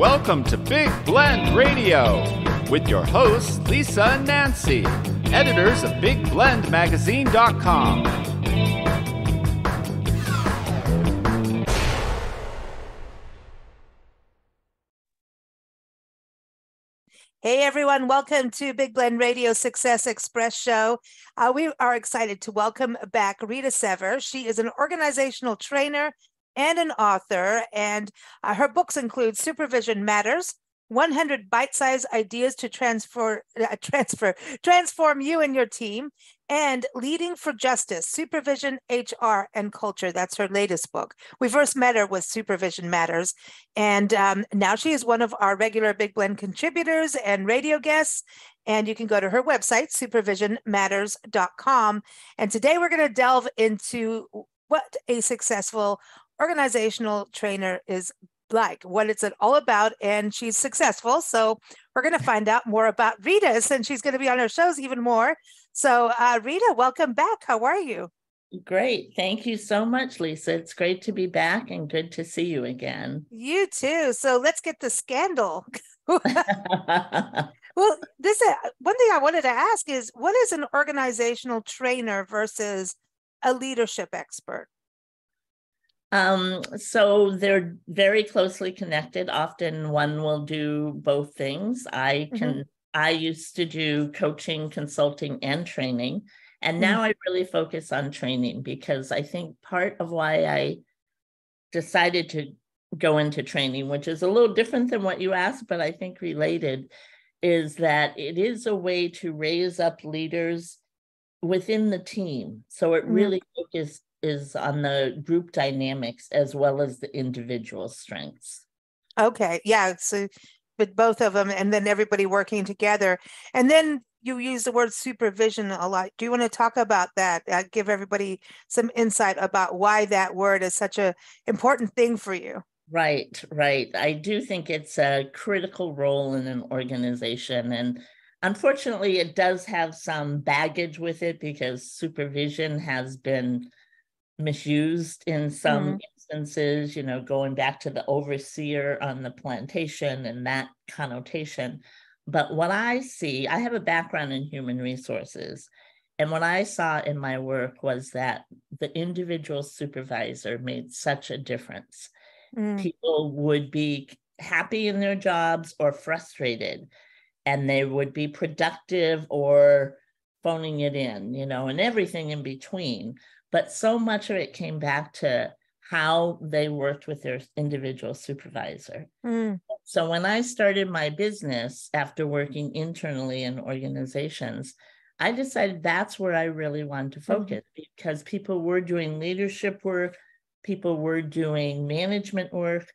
Welcome to Big Blend Radio with your hosts, Lisa and Nancy, editors of BigBlendMagazine.com. Hey everyone, welcome to Big Blend Radio Success Express Show. We are excited to welcome back Rita Sever. She is an organizational trainer and an author, and her books include Supervision Matters, 100 Bite-Sized Ideas to Transform You and Your Team, and Leading for Justice, Supervision, HR, and Culture. That's her latest book. We first met her with Supervision Matters, and now she is one of our regular Big Blend contributors and radio guests, and you can go to her website, supervisionmatters.com, and today we're going to delve into what a successful organizational trainer is like, what it's all about, and she's successful. So we're going to find out more about Rita, since she's going to be on our shows even more. So Rita, welcome back. How are you? Great. Thank you so much, Lisa. It's great to be back and good to see you again. You too. So let's get the scandal. Well, one thing I wanted to ask is, what is an organizational trainer versus a leadership expert? So they're very closely connected. Often one will do both things. I used to do coaching, consulting, and training. And now I really focus on training, because I think part of why I decided to go into training, which is a little different than what you asked, but I think related, is that it is a way to raise up leaders within the team. So it really is on the group dynamics as well as the individual strengths. Okay. Yeah. So with both of them, and then everybody working together. And then you use the word supervision a lot. Do you want to talk about that? Give everybody some insight about why that word is such an important thing for you. Right. I do think it's a critical role in an organization. And unfortunately, it does have some baggage with it, because supervision has been misused in some instances, you know, going back to the overseer on the plantation and that connotation. But what I see, I have a background in human resources, and what I saw in my work was that the individual supervisor made such a difference. People would be happy in their jobs or frustrated, and they would be productive or phoning it in, you know, and everything in between. But so much of it came back to how they worked with their individual supervisor. So when I started my business after working internally in organizations, I decided that's where I really wanted to focus, because people were doing leadership work, people were doing management work,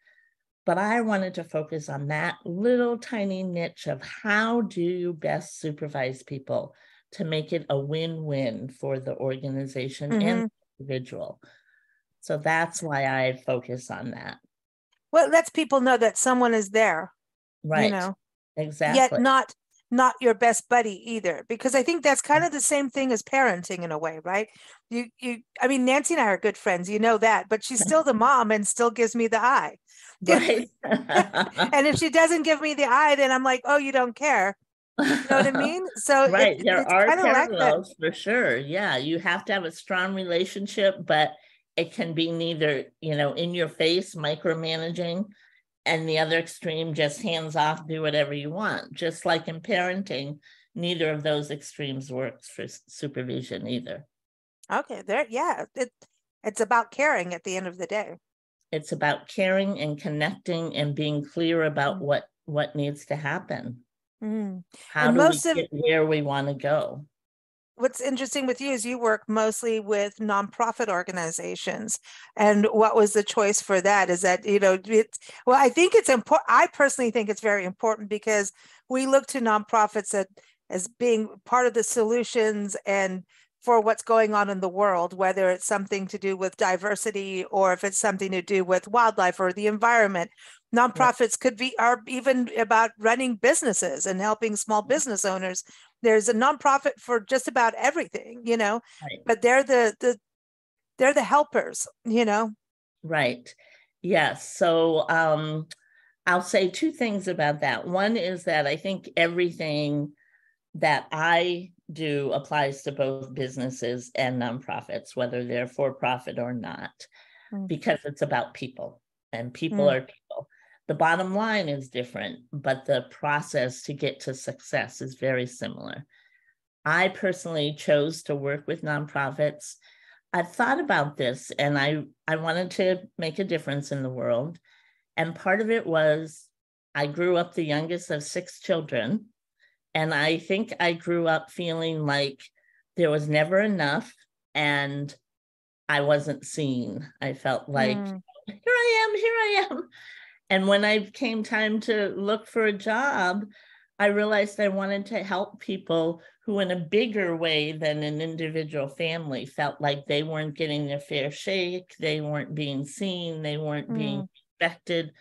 but I wanted to focus on that little tiny niche of how do you best supervise people to make it a win-win for the organization and the individual. So that's why I focus on that. Well, it lets people know that someone is there. Right. You know? Exactly. Yet not your best buddy either, because I think that's kind of the same thing as parenting in a way, right? I mean, Nancy and I are good friends, you know that, but she's still the mom and still gives me the eye. Right. And if she doesn't give me the eye, then I'm like, oh, you don't care. You know what I mean? So right, there are parallels for sure. Yeah, you have to have a strong relationship, but it can be neither, you know, in your face micromanaging, and the other extreme just hands off, do whatever you want. Just like in parenting, neither of those extremes works for supervision either. Okay, there. Yeah, it's about caring at the end of the day. It's about caring and connecting and being clear about what needs to happen. How do we get where we want to go? What's interesting with you is you work mostly with nonprofit organizations. And what was the choice for that? Is that, you know, well, I think it's important. I personally think it's very important, because we look to nonprofits as being part of the solutions and for what's going on in the world, whether it's something to do with diversity or if it's something to do with wildlife or the environment. Nonprofits are even about running businesses and helping small business owners. There's a nonprofit for just about everything, you know, but they're the helpers, you know? Right. Yes. Yeah. So I'll say two things about that. One is that I think everything that I do applies to both businesses and nonprofits, whether they're for profit or not, because it's about people, and people are people. The bottom line is different, but the process to get to success is very similar. I personally chose to work with nonprofits. I've thought about this, and I wanted to make a difference in the world. And part of it was I grew up the youngest of 6 children. And I think I grew up feeling like there was never enough and I wasn't seen. I felt like, here I am. And when I came time to look for a job, I realized I wanted to help people who in a bigger way than an individual family felt like they weren't getting their fair shake, they weren't being seen, they weren't being respected.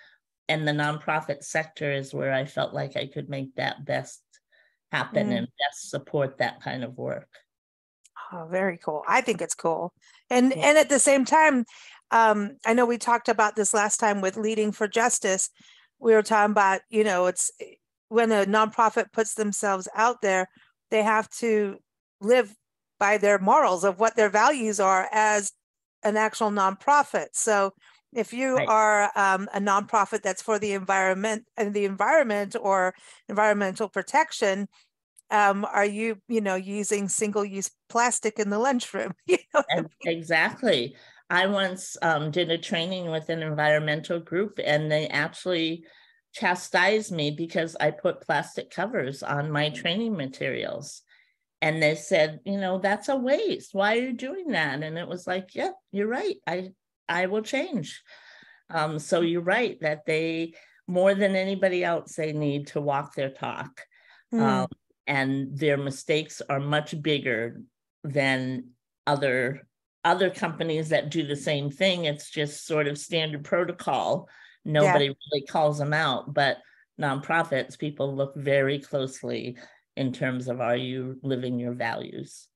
And the nonprofit sector is where I felt like I could make that best happen and best support that kind of work. Oh, very cool. I think it's cool. And at the same time, I know we talked about this last time with Leading for Justice. We were talking about, you know, it's when a nonprofit puts themselves out there, they have to live by their morals of what their values are as an actual nonprofit. So if you are a nonprofit that's for the environment and the environment or environmental protection, are you, you know, using single-use plastic in the lunchroom? You know what I mean? Exactly. I once did a training with an environmental group, and they actually chastised me because I put plastic covers on my training materials. And they said, you know, that's a waste. Why are you doing that? And it was like, yeah, you're right. I will change. So you're right that they, more than anybody else, they need to walk their talk. And their mistakes are much bigger than other companies that do the same thing. It's just sort of standard protocol. Nobody really calls them out, but nonprofits, people look very closely in terms of, are you living your values?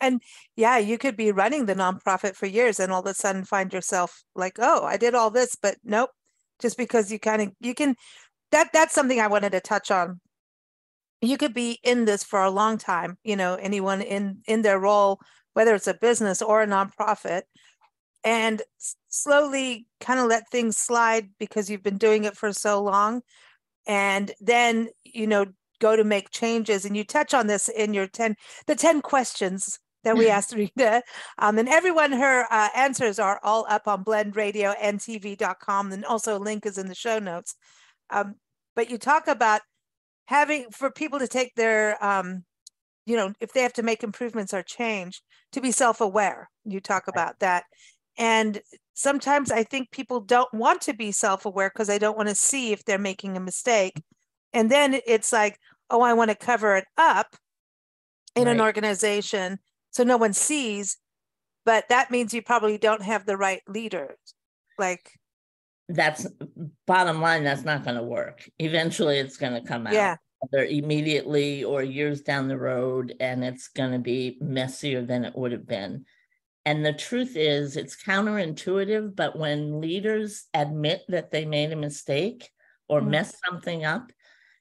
And yeah, you could be running the nonprofit for years and all of a sudden find yourself like, oh, I did all this, but nope. Just because you kind of, you can, that's something I wanted to touch on. You could be in this for a long time, you know, anyone in their role, whether it's a business or a nonprofit, and slowly kind of let things slide because you've been doing it for so long. And then, you know, go to make changes. And you touch on this in your 10 questions that we asked Rita. And everyone, her answers are all up on blendradio.ntv.com. And also a link is in the show notes. But you talk about having, for people to take their, you know, if they have to make improvements or change, to be self-aware. You talk about that. And sometimes I think people don't want to be self-aware because they don't want to see if they're making a mistake. And then it's like, oh, I want to cover it up in an organization so no one sees, but that means you probably don't have the right leaders. Like, that's bottom line, that's not going to work. Eventually it's going to come out either immediately or years down the road, and it's going to be messier than it would have been. And the truth is, it's counterintuitive, but when leaders admit that they made a mistake or messed something up,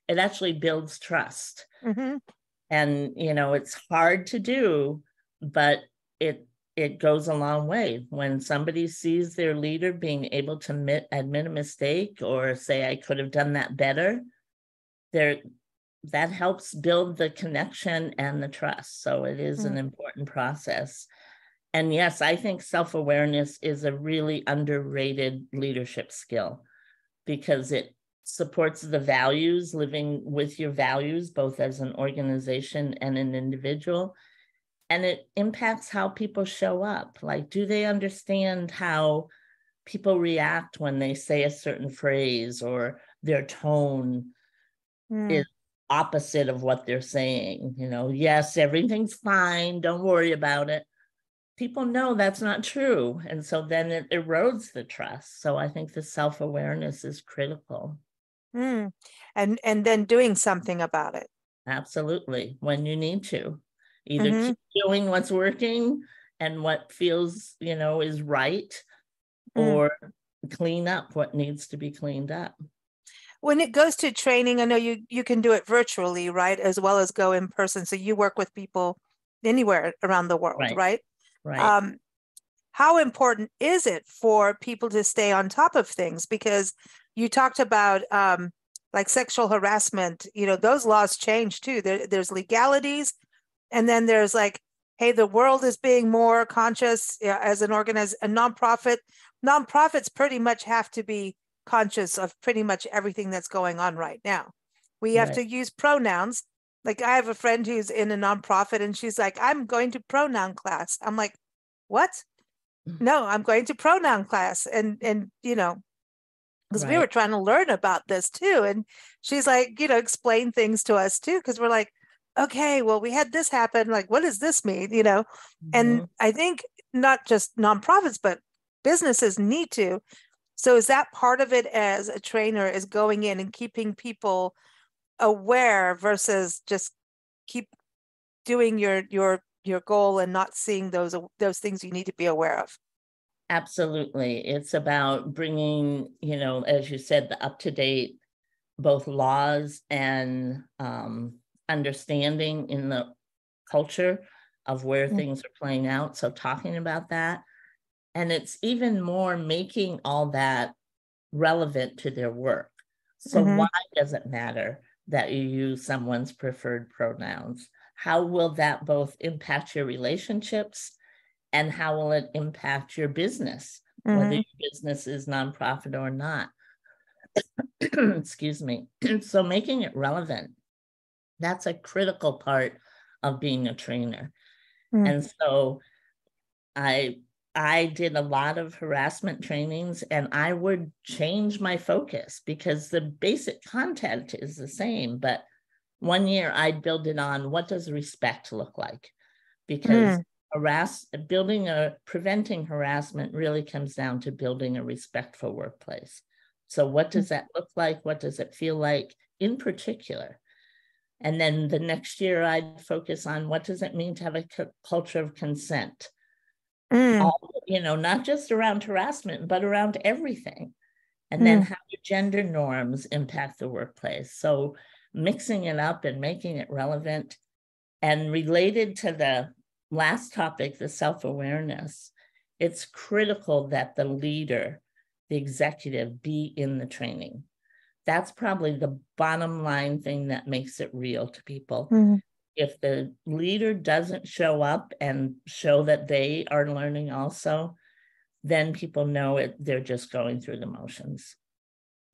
it actually builds trust. And, you know, it's hard to do, but it goes a long way. When somebody sees their leader being able to admit a mistake or say, I could have done that better, that helps build the connection and the trust. So it is an important process. And yes, I think self-awareness is a really underrated leadership skill because it supports the values, living with your values, both as an organization and an individual. And it impacts how people show up. Like, do they understand how people react when they say a certain phrase or their tone is opposite of what they're saying? You know, yes, everything's fine. Don't worry about it. People know that's not true. And so then it erodes the trust. So I think the self-awareness is critical. And then doing something about it. Absolutely. When you need to. Either keep doing what's working and what feels, you know, is right, or clean up what needs to be cleaned up. When it goes to training, I know you can do it virtually, right, as well as go in person. So you work with people anywhere around the world, right? Right. How important is it for people to stay on top of things? Because you talked about like sexual harassment, you know, those laws change too. There's legalities, and then there's like, hey, the world is being more conscious as an organized, a nonprofit. Nonprofits pretty much have to be conscious of pretty much everything that's going on right now. We have to use pronouns. Like I have a friend who's in a nonprofit and she's like, I'm going to pronoun class. I'm like, what? No, I'm going to pronoun class. And you know, because we were trying to learn about this too. And she's like, you know, explain things to us too. Because we're like, okay, well, we had this happen. Like, what does this mean? You know? And I think not just nonprofits, but businesses need to. So is that part of it as a trainer, is going in and keeping people aware versus just keep doing your goal and not seeing those things you need to be aware of? Absolutely. It's about bringing, you know, as you said, the up-to-date, both laws and understanding in the culture of where things are playing out. So talking about that. And it's even more making all that relevant to their work. So why does it matter that you use someone's preferred pronouns? How will that both impact your relationships, and how will it impact your business, whether your business is nonprofit or not? Excuse me. So making it relevant, that's a critical part of being a trainer. And so I did a lot of harassment trainings, and I would change my focus because the basic content is the same. But one year I built it on, what does respect look like? Because preventing harassment really comes down to building a respectful workplace. So what does that look like? What does it feel like in particular? And then the next year I'd focus on, what does it mean to have a culture of consent? All, you know, not just around harassment, but around everything. And then how do gender norms impact the workplace? So mixing it up and making it relevant. And related to the last topic, the self-awareness, it's critical that the leader, the executive, be in the training. That's probably the bottom line thing that makes it real to people. If the leader doesn't show up and show that they are learning also, then people know it, they're just going through the motions.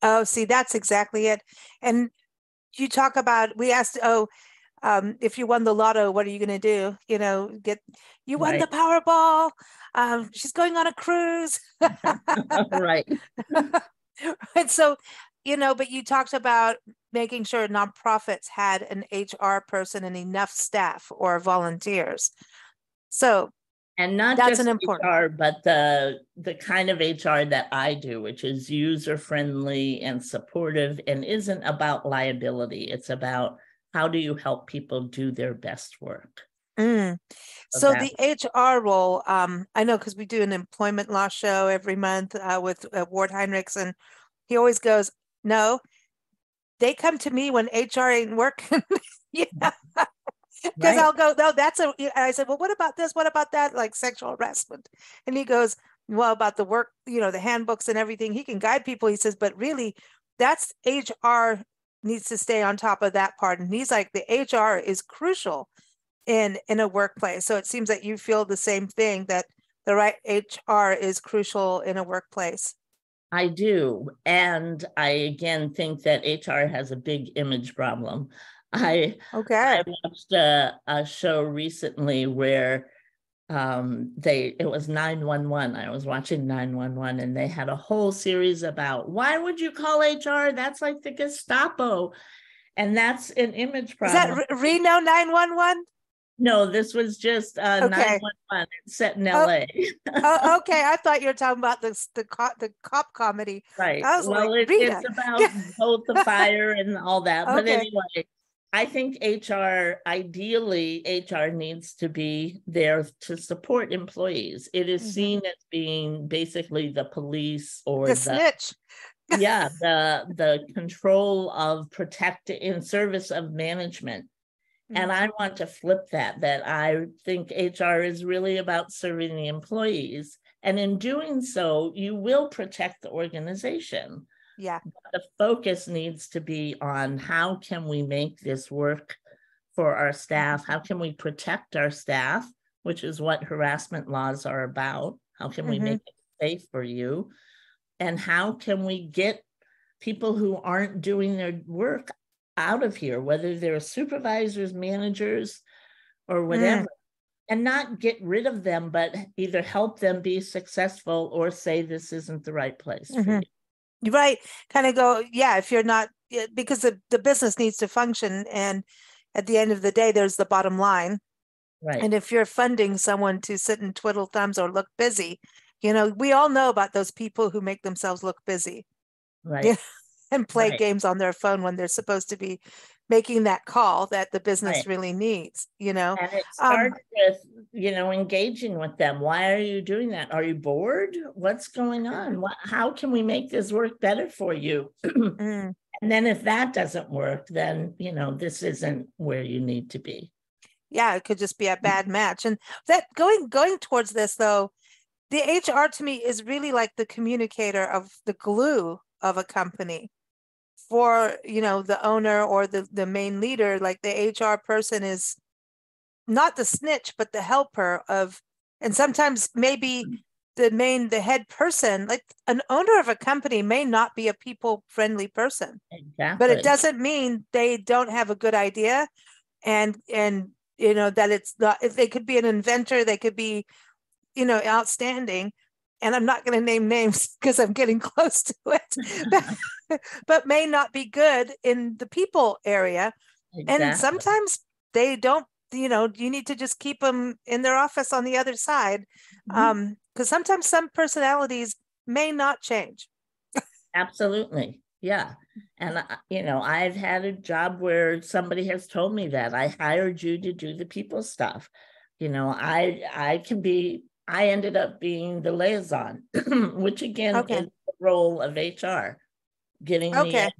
Oh, see, that's exactly it. And you talk about, we asked, if you won the lotto, what are you going to do? You know, you won the Powerball. She's going on a cruise. And so, you know, but you talked about making sure nonprofits had an HR person and enough staff or volunteers. So, and not just HR, but the kind of HR that I do, which is user-friendly and supportive and isn't about liability. It's about, how do you help people do their best work? So the HR role, I know, because we do an employment law show every month with Ward Heinrichs, and he always goes, no, they come to me when HR ain't working. Because I'll go, no, that's a, I said, well, what about this? What about that? Like sexual harassment. And he goes, well, about the work, you know, the handbooks and everything, he can guide people. He says, but really that's HR needs to stay on top of that part. And he's like, the HR is crucial in a workplace. So it seems that you feel the same thing, that the right HR is crucial in a workplace. I do. And I, again, think that HR has a big image problem. I watched a show recently where it was 911. I was watching 911, and they had a whole series about, why would you call HR? That's like the Gestapo. And that's an image problem. Is that Reno 911? No, this was just 911. It's set in LA. Oh, okay. I thought you were talking about the cop comedy. Right. I was it's about both the fire and all that. But anyway, I think HR, ideally, HR needs to be there to support employees. It is seen as being basically the police or the snitch. Yeah, the control of protect in service of management. Mm-hmm. And I want to flip that I think HR is really about serving the employees. And in doing so, you will protect the organization. Yeah. But the focus needs to be on how can we make this work for our staff? How can we protect our staff, which is what harassment laws are about? How can we make it safe for you? And how can we get people who aren't doing their work out of here, whether they're supervisors, managers, or whatever, and not get rid of them, but either help them be successful or say this isn't the right place for you. Right. Kind of go, yeah, if you're not, because the business needs to function. And at the end of the day, there's the bottom line. Right. And if you're funding someone to sit and twiddle thumbs or look busy, you know, we all know about those people who make themselves look busy, right? You know, and play games on their phone when they're supposed to be making that call that the business really needs, you know. And it starts with, you know, engaging with them. Why are you doing that? Are you bored? What's going on? How can we make this work better for you? And then if that doesn't work, then, you know, this isn't where you need to be. Yeah, it could just be a bad match. And that going towards this, though, the HR to me is really like the communicator of the glue of a company. For, you know, the owner or the main leader, like the HR person is not the snitch, but the helper of, and sometimes maybe the head person, like an owner of a company may not be a people friendly person, but it doesn't mean they don't have a good idea. And, you know, that it's not, if they could be an inventor, they could be, you know, outstanding. And I'm not going to name names because I'm getting close to it, but may not be good in the people area. Exactly. And sometimes they don't, you know, you need to just keep them in their office on the other side. Because sometimes some personalities may not change. Absolutely. Yeah. And, you know, I've had a job where somebody has told me that I hired you to do the people stuff. You know, I ended up being the liaison, which again is the role of HR, getting the ideas,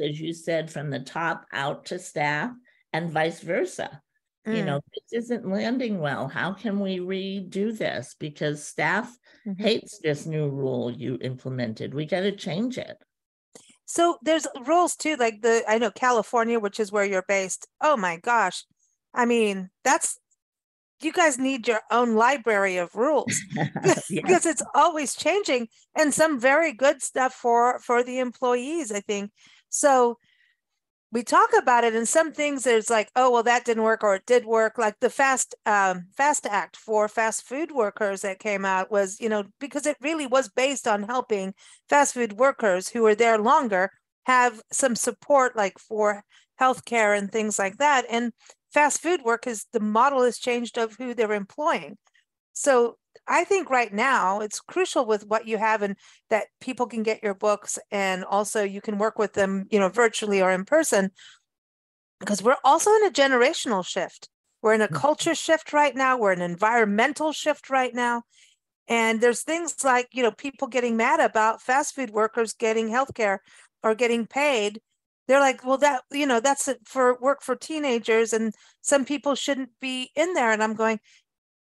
as you said, from the top out to staff and vice versa. You know, this isn't landing well. How can we redo this? Because staff hates this new rule you implemented. We got to change it. So there's rules too, like I know California, which is where you're based. Oh my gosh. I mean, you guys need your own library of rules because it's always changing, and some very good stuff for the employees, I think. So we talk about it, and some things there's like, oh, well, that didn't work or it did work. Like the FAST Act for fast food workers that came out was, you know, because it really was based on helping fast food workers who are there longer have some support, like for healthcare and things like that. And fast food work is the model has changed of who they're employing. So I think right now it's crucial with what you have and that people can get your books, and also you can work with them, you know, virtually or in person, because we're also in a generational shift. We're in a culture shift right now. We're in an environmental shift right now. And there's things like, you know, people getting mad about fast food workers getting healthcare or getting paid. They're like, well, that, you know, that's for work for teenagers, and some people shouldn't be in there. And I'm going,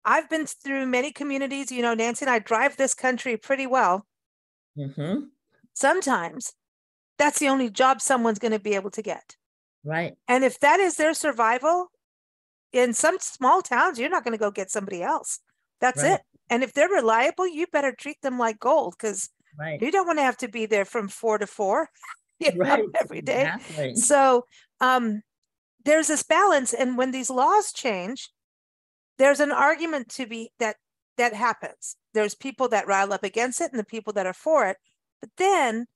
I've been through many communities, you know, Nancy and I drive this country pretty well. Sometimes that's the only job someone's going to be able to get. Right. And if that is their survival, in some small towns, you're not going to go get somebody else. That's it. And if they're reliable, you better treat them like gold, because you don't want to have to be there from 4 to 4. You know, every day. Exactly. So there's this balance. And when these laws change, there's an argument to be that happens. There's people that rile up against it and the people that are for it. But then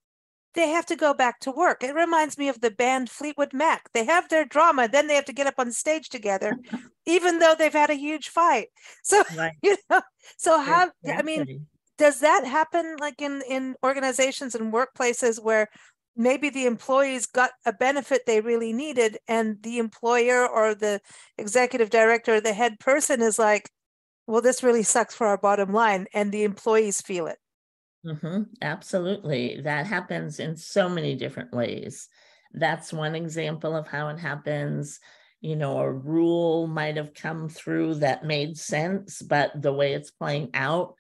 they have to go back to work. It reminds me of the band Fleetwood Mac. They have their drama. Then they have to get up on stage together, even though they've had a huge fight. So, you know, so how, I mean, does that happen like in organizations and workplaces where maybe the employees got a benefit they really needed, and the employer or the executive director, or the head person is like, well, this really sucks for our bottom line, and the employees feel it? Mm-hmm. Absolutely. That happens in so many different ways. That's one example of how it happens. You know, a rule might have come through that made sense, but the way it's playing out,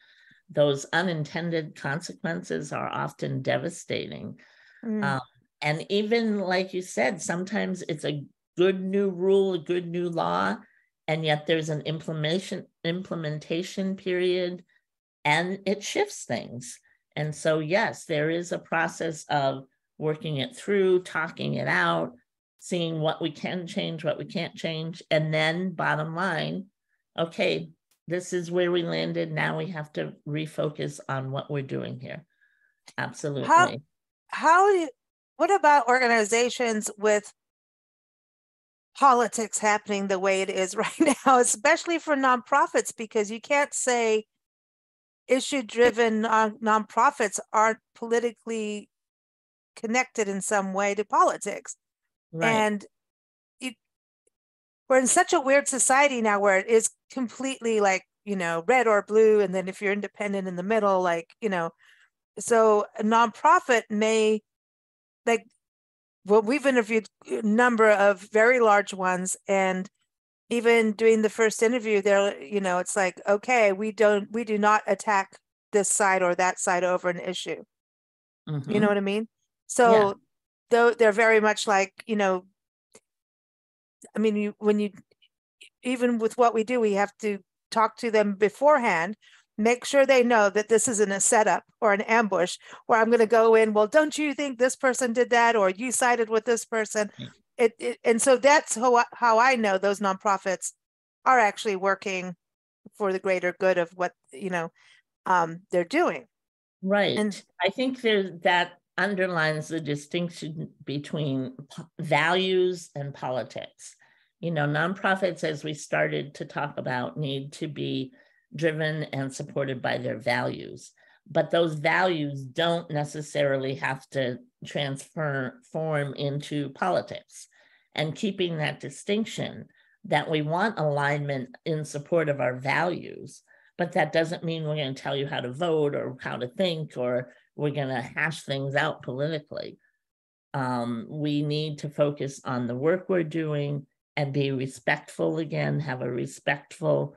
those unintended consequences are often devastating. Mm. And even like you said, sometimes it's a good new rule, a good new law, and yet there's an implementation period and it shifts things. And so, yes, there is a process of working it through, talking it out, seeing what we can change, what we can't change. And then bottom line, okay, this is where we landed. Now we have to refocus on what we're doing here. Absolutely. What about organizations with politics happening the way it is right now, especially for nonprofits, because you can't say issue-driven nonprofits aren't politically connected in some way to politics. Right. And we're in such a weird society now where it is completely like, you know, red or blue. And then if you're independent in the middle, like, you know, so a nonprofit may, like, well, we've interviewed a number of very large ones. And even doing the first interview there, you know, it's like, okay, we do not attack this side or that side over an issue. Mm-hmm. You know what I mean? So yeah. Though they're very much like, you know, I mean, even with what we do, we have to talk to them beforehand, make sure they know that this isn't a setup or an ambush where I'm going to go in, well, don't you think this person did that? Or you sided with this person. Mm-hmm. And so that's how I know those nonprofits are actually working for the greater good of what, you know, they're doing. Right. And I think that underlines the distinction between values and politics. You know, nonprofits, as we started to talk about, need to be driven and supported by their values, but those values don't necessarily have to transform into politics. And keeping that distinction that we want alignment in support of our values, but that doesn't mean we're going to tell you how to vote or how to think, or we're going to hash things out politically. We need to focus on the work we're doing and be respectful again, have a respectful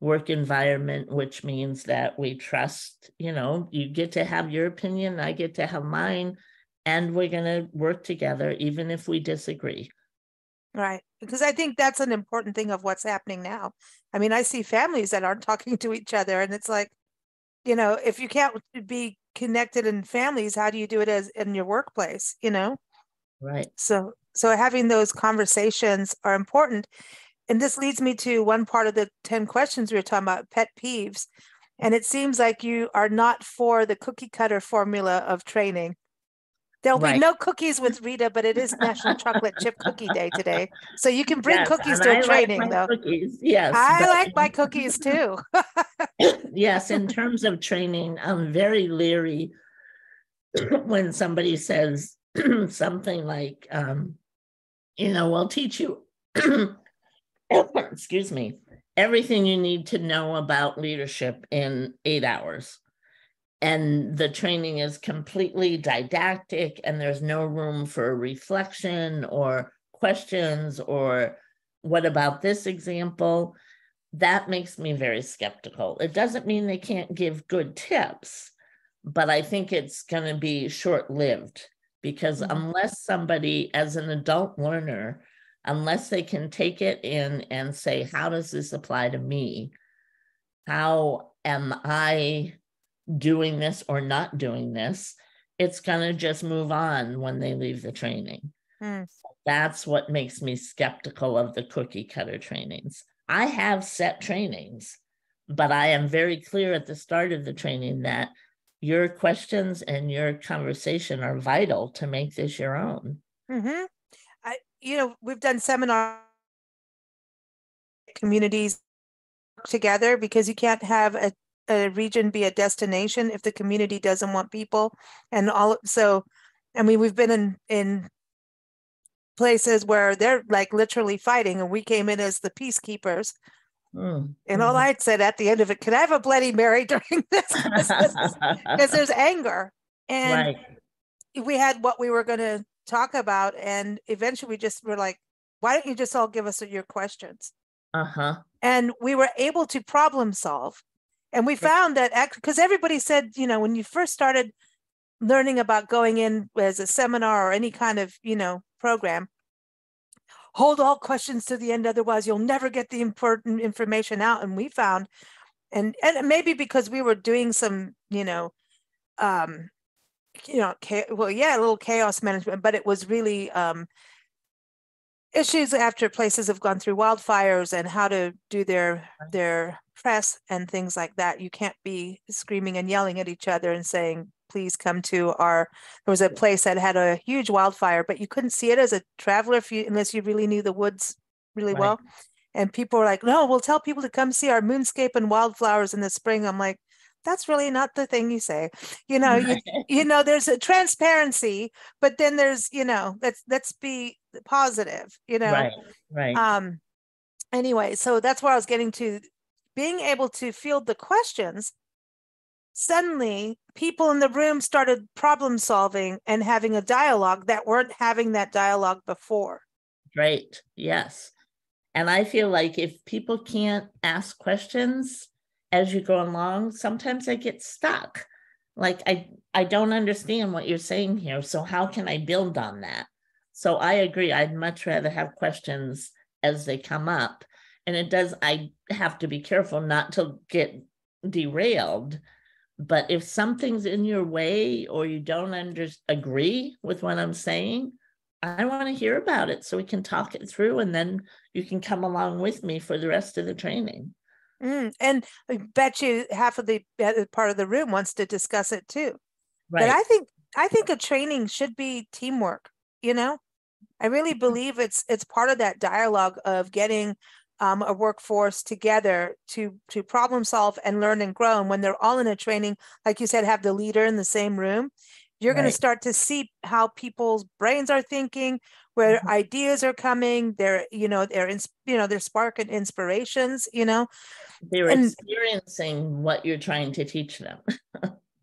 work environment, which means that we trust, you know, you get to have your opinion, I get to have mine, and we're going to work together, even if we disagree. Right. Because I think that's an important thing of what's happening now. I mean, I see families that aren't talking to each other, and it's like, you know, if you can't be connected in families, how do you do it as in your workplace, you know? Right. So having those conversations are important. And this leads me to one part of the 10 questions we were talking about, pet peeves. And it seems like you are not for the cookie cutter formula of training. There'll be no cookies with Rita, but it is National Chocolate Chip Cookie Day today. So you can bring cookies to a training, though. Cookies. Yes, like my cookies, too. Yes, in terms of training, I'm very leery when somebody says something like, you know, we'll teach you, excuse me, everything you need to know about leadership in 8 hours. And the training is completely didactic, and there's no room for reflection or questions or what about this example? That makes me very skeptical. It doesn't mean they can't give good tips, but I think it's going to be short-lived, because unless somebody, as an adult learner, unless they can take it in and say, how does this apply to me? How am I doing this or not doing this? It's going to just move on when they leave the training. So that's what makes me skeptical of the cookie cutter trainings. I have set trainings, but I am very clear at the start of the training that your questions and your conversation are vital to make this your own. Mm-hmm. You know, we've done seminar communities together, because you can't have a region be a destination if the community doesn't want people. And we've been in places where they're like literally fighting, and we came in as the peacekeepers And all I'd said at the end of it, could I have a Bloody Mary during this? Because there's anger. And we had what we were going to talk about. And eventually we just were like, why don't you just all give us your questions? And we were able to problem solve. And we found that actually, because everybody said, you know, when you first started learning about going in as a seminar or any kind of, you know, program, hold all questions to the end, otherwise you'll never get the important information out. And we found, and maybe because we were doing some, a little chaos management, but it was really issues after places have gone through wildfires and how to do their press and things like that. You can't be screaming and yelling at each other and saying, please come to our, there was a place that had a huge wildfire, but you couldn't see it as a traveler if you, unless you really knew the woods really well. And people were like, no, we'll tell people to come see our moonscape and wildflowers in the spring. I'm like, that's really not the thing you say. You know, you know, there's a transparency, but then there's, you know, let's be positive, you know? Anyway, so that's where I was getting to, being able to field the questions. Suddenly people in the room started problem solving and having a dialogue that weren't having that dialogue before. And I feel like if people can't ask questions as you go along, sometimes I get stuck. Like, I don't understand what you're saying here. So how can I build on that? So I agree. I'd much rather have questions as they come up. And it does, I have to be careful not to get derailed. But if something's in your way or you don't agree with what I'm saying, I want to hear about it so we can talk it through, and then you can come along with me for the rest of the training. And I bet you half of the part of the room wants to discuss it too. But I think a training should be teamwork. You know, I really believe it's part of that dialogue of getting a workforce together to problem solve and learn and grow. And when they're all in a training, like you said, have the leader in the same room, you're going to start to see how people's brains are thinking, where ideas are coming, their spark and inspirations, you know. They're experiencing what you're trying to teach them.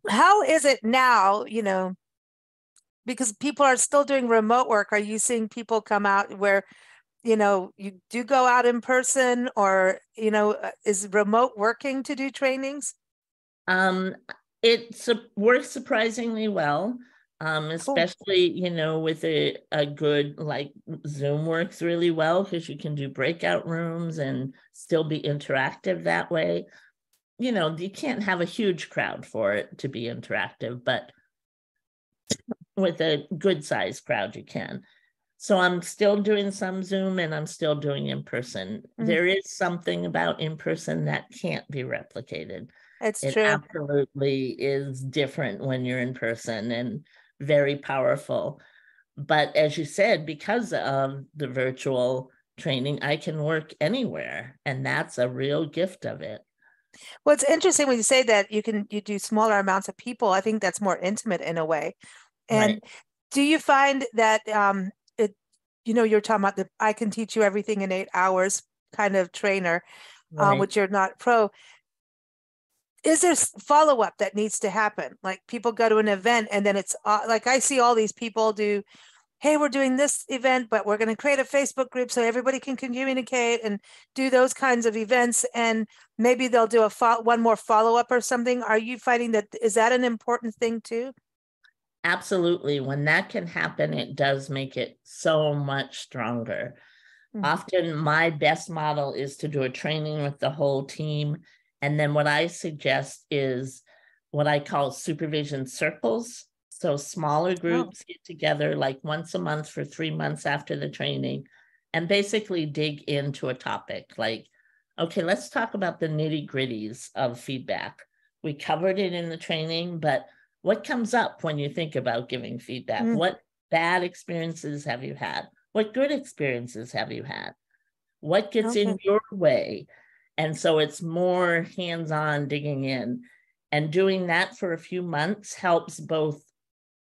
How is it now, you know, because people are still doing remote work. Are you seeing people come out where, you know, you do go out in person, or, you know, is remote working to do trainings? It works surprisingly well, especially, you know, with a good, like, Zoom works really well because you can do breakout rooms and still be interactive that way. You know, you can't have a huge crowd for it to be interactive, but with a good sized crowd, you can. So I'm still doing some Zoom and I'm still doing in-person. There is something about in-person that can't be replicated. It's true. It absolutely is different when you're in person and very powerful. But as you said, because of the virtual training, I can work anywhere. And that's a real gift of it. Well, it's interesting when you say that you do smaller amounts of people. I think that's more intimate in a way. And do you find that... you know, you're talking about the I can teach you everything in 8 hours kind of trainer, which you're not pro. Is there follow-up that needs to happen? Like, people go to an event and then it's like, I see all these people do, hey, we're doing this event, but we're going to create a Facebook group so everybody can communicate and do those kinds of events. And maybe they'll do one more follow-up or something. Are you finding that, is that an important thing too? Absolutely. When that can happen, it does make it so much stronger. Often my best model is to do a training with the whole team. And then what I suggest is what I call supervision circles. So smaller groups get together like once a month for 3 months after the training and basically dig into a topic like, okay, let's talk about the nitty-gritties of feedback. We covered it in the training, but what comes up when you think about giving feedback? What bad experiences have you had? What good experiences have you had? What gets in your way? And so it's more hands-on digging in. And doing that for a few months helps both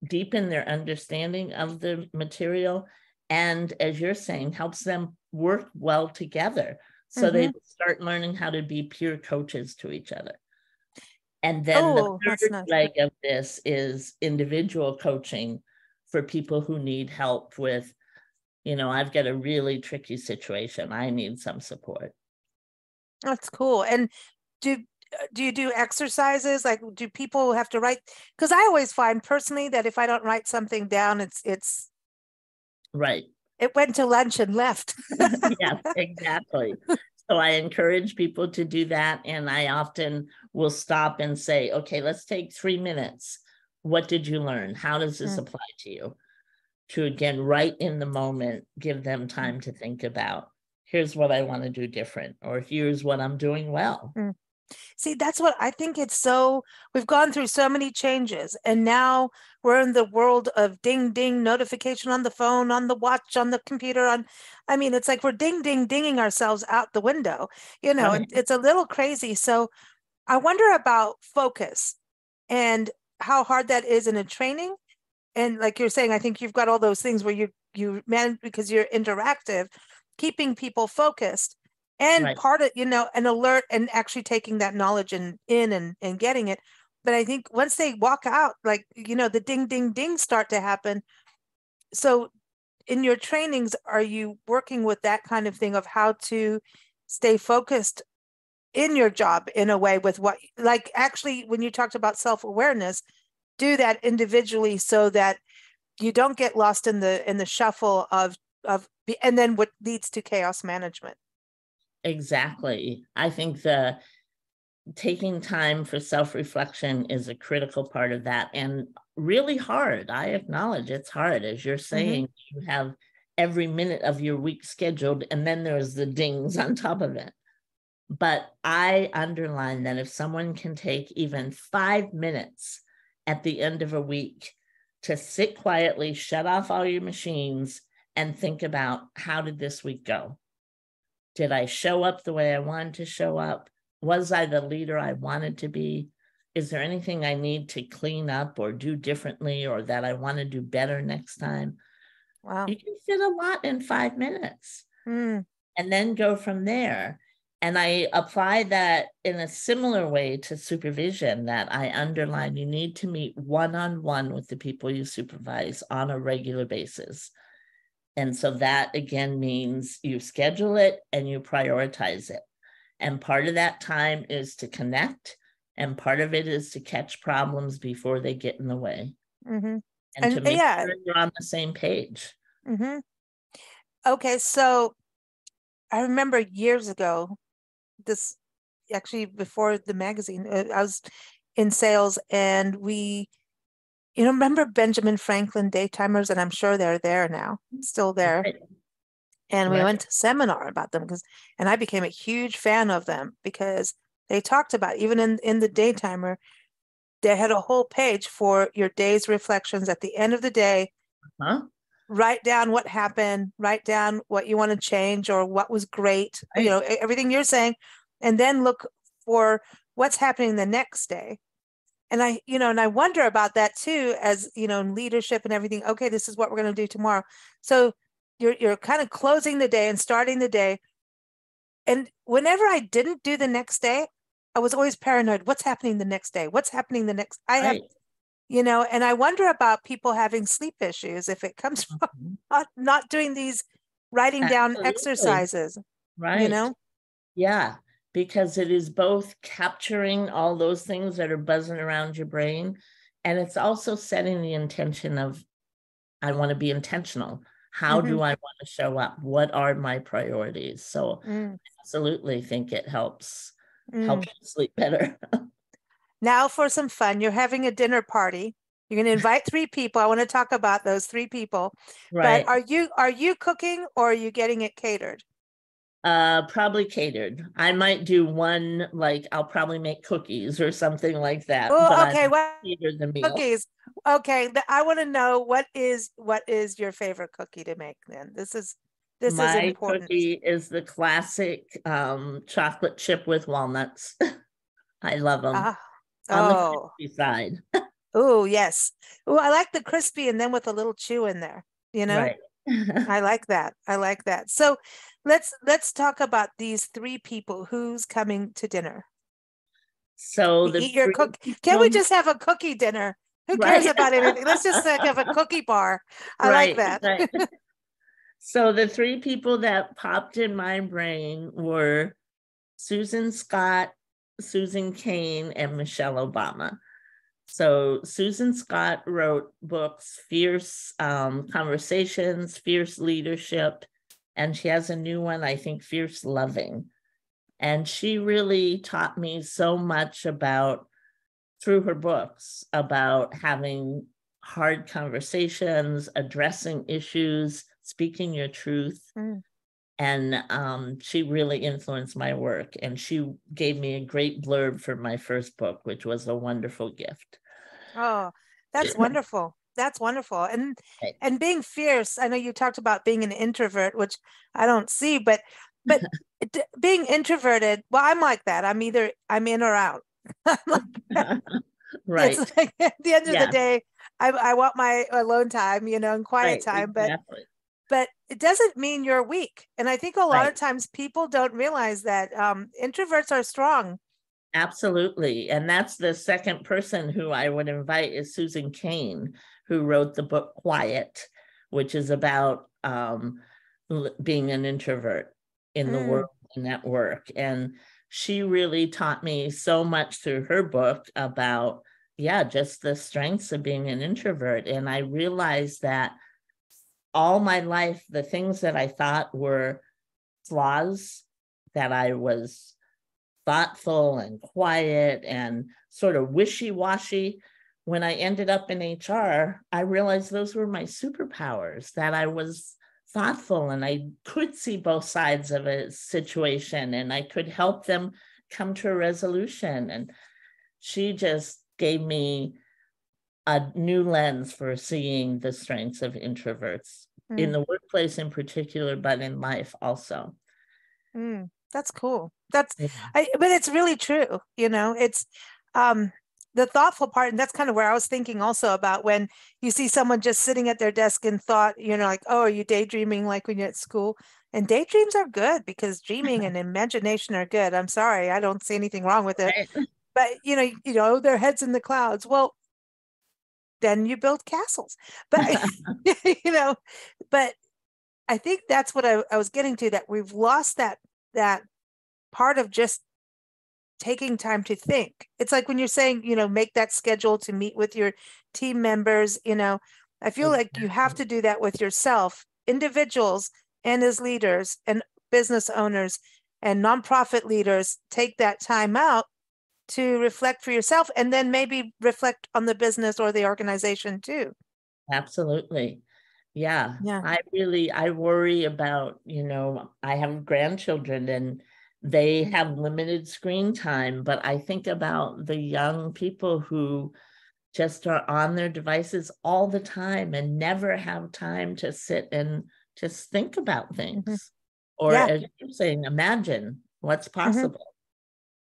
deepen their understanding of the material and, as you're saying, helps them work well together. So they would start learning how to be peer coaches to each other. And then the third leg of this is individual coaching for people who need help with, you know, I've got a really tricky situation. I need some support. That's cool. And do you do exercises? Like, do people have to write? Because I always find personally that if I don't write something down, it's right. It went to lunch and left. Yeah, exactly. So I encourage people to do that. And I often will stop and say, okay, let's take 3 minutes. What did you learn? How does this apply to you? To again, right in the moment, give them time to think about, here's what I want to do different, or here's what I'm doing well. See, that's what I think it's so, we've gone through so many changes and now we're in the world of ding, ding, notification on the phone, on the watch, on the computer, on, I mean, it's like we're ding, ding, dinging ourselves out the window, you know, it's a little crazy. So I wonder about focus and how hard that is in a training. And like you're saying, I think you've got all those things where you manage because you're interactive, keeping people focused. And part of, you know, an alert and actually taking that knowledge and getting it. But I think once they walk out, like, you know, the ding, ding, ding start to happen. So in your trainings, are you working with that kind of thing of how to stay focused in your job in a way with what, like actually, when you talked about self-awareness, do that individually so that you don't get lost in the shuffle of, and then what leads to chaos management. Exactly. I think the taking time for self-reflection is a critical part of that and really hard. I acknowledge it's hard. As you're saying, you have every minute of your week scheduled and then there's the dings on top of it. But I underline that if someone can take even 5 minutes at the end of a week to sit quietly, shut off all your machines and think about how did this week go? Did I show up the way I wanted to show up? Was I the leader I wanted to be? Is there anything I need to clean up or do differently or that I want to do better next time? Wow. You can fit a lot in 5 minutes and then go from there. And I apply that in a similar way to supervision that I underline. You need to meet one-on-one with the people you supervise on a regular basis. And so that, again, means you schedule it and you prioritize it. And part of that time is to connect. And part of it is to catch problems before they get in the way. And to make sure you're on the same page. Okay, so I remember years ago, this actually before the magazine, I was in sales and we... You know, remember Benjamin Franklin Daytimers? And I'm sure they're there now, still there. And we went to a seminar about them and I became a huge fan of them because they talked about, even in the Daytimer, they had a whole page for your day's reflections at the end of the day. Write down what happened, write down what you want to change or what was great, you know, everything you're saying, and then look for what's happening the next day. And I, you know, and I wonder about that too, as, you know, in leadership and everything. Okay, this is what we're going to do tomorrow. So you're kind of closing the day and starting the day. And whenever I didn't do the next day, I was always paranoid. What's happening the next day? What's happening the next? I have, you know, and I wonder about people having sleep issues if it comes from not doing these writing down exercises, you know? Because it is both capturing all those things that are buzzing around your brain, and it's also setting the intention of, I want to be intentional. How do I want to show up? What are my priorities? So I absolutely think it helps you sleep better. Now for some fun, you're having a dinner party. You're going to invite 3 people. I want to talk about those 3 people. But are you cooking or are you getting it catered? Probably catered. I might do one, like I'll probably make cookies or something like that. Oh, okay. The meal. Cookies. Okay. I want to know what is your favorite cookie to make then? This is important. My cookie is the classic chocolate chip with walnuts. I love them. On the crispy side. Oh, yes. Oh, I like the crispy and then with a little chew in there, you know? I like that. So Let's talk about these three people. Who's coming to dinner? So the Can we just have a cookie dinner? Who cares about anything? Let's just like, have a cookie bar. I like that. Right. So the three people that popped in my brain were Susan Scott, Susan Cain, and Michelle Obama. So Susan Scott wrote books, Fierce Conversations, Fierce Leadership, and she has a new one, I think, Fierce Loving. And she really taught me so much about, through her books, about having hard conversations, addressing issues, speaking your truth. Mm. And she really influenced my work. And she gave me a great blurb for my first book, which was a wonderful gift. Oh, that's wonderful. That's wonderful. And right. And being fierce, I know you talked about being an introvert, which I don't see, but being introverted, well, I'm like that. I'm in or out. Right. It's like, at the end of the day, I want my alone time, and quiet time, but exactly. But it doesn't mean you're weak. And I think a lot of times people don't realize that introverts are strong. Absolutely. And that's the second person who I would invite is Susan Cain, who wrote the book Quiet, which is about being an introvert in the world and at work. And she really taught me so much through her book about, just the strengths of being an introvert. And I realized that all my life, the things that I thought were flaws, that I was thoughtful and quiet and sort of wishy-washy, when I ended up in HR, I realized those were my superpowers, that I was thoughtful and I could see both sides of a situation and I could help them come to a resolution. And she just gave me a new lens for seeing the strengths of introverts in the workplace in particular, but in life also. That's cool. But it's really true. It's the thoughtful part. And that's kind of where I was thinking also about when you see someone just sitting at their desk in thought, like, oh, are you daydreaming like when you're at school? And daydreams are good because dreaming and imagination are good. I'm sorry. I don't see anything wrong with it, but their head's in the clouds. Well, then you build castles, but, but I think that's what I was getting to, that we've lost that part of just taking time to think. It's like when you're saying, make that schedule to meet with your team members, I feel like you have to do that with yourself, individuals and as leaders and business owners and nonprofit leaders, take that time out to reflect for yourself and then maybe reflect on the business or the organization too. Absolutely. Yeah. I worry about, I have grandchildren and they have limited screen time, but I think about the young people who just are on their devices all the time and never have time to sit and just think about things. Or as you're saying, imagine what's possible.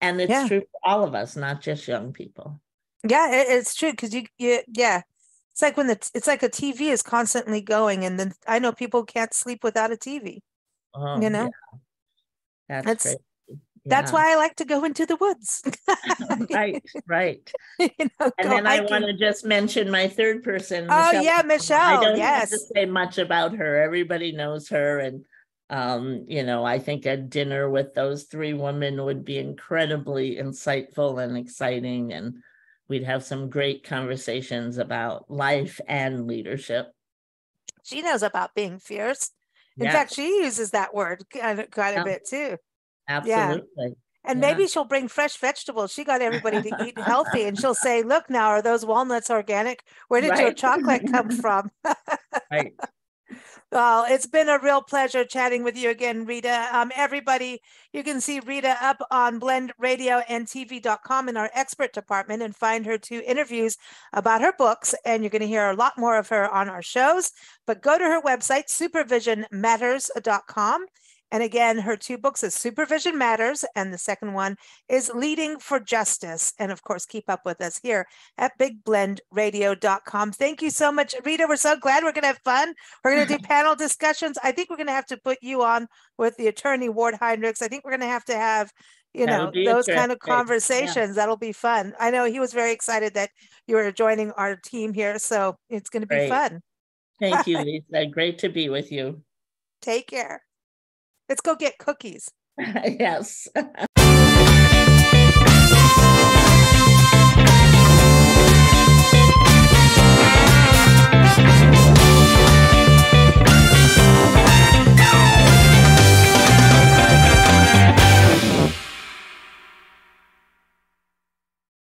And it's true for all of us, not just young people. Yeah, it's true because you. It's like when it's like a TV is constantly going, and then I know people can't sleep without a TV. Oh, yeah. That's crazy. That's why I like to go into the woods. Right. And then I want to just mention my third person. Oh Michelle. Yeah, Michelle. I don't have to say much about her. Everybody knows her, and. I think a dinner with those three women would be incredibly insightful and exciting. And we'd have some great conversations about life and leadership. She knows about being fierce. In fact, she uses that word quite a bit too. Absolutely. Yeah. And maybe she'll bring fresh vegetables. She got everybody to eat healthy. And she'll say, look now, are those walnuts organic? Where did your chocolate come from? Right. Well, it's been a real pleasure chatting with you again, Rita. Everybody, you can see Rita up on blendradio and tv.com in our expert department and find her two interviews about her books. And you're going to hear a lot more of her on our shows. But go to her website, supervisionmatters.com. And again, her two books is Supervision Matters, and the second one is Leading for Justice. And of course, keep up with us here at bigblendradio.com. Thank you so much, Rita. We're so glad we're going to have fun. We're going to do panel discussions. I think we're going to have to put you on with the attorney, Ward Heinrichs. I think we're going to have, you know, those kind of conversations. Yeah. That'll be fun. I know he was very excited that you were joining our team here. So it's going to be fun. Thank you, Lisa. Great to be with you. Take care. Let's go get cookies. Yes.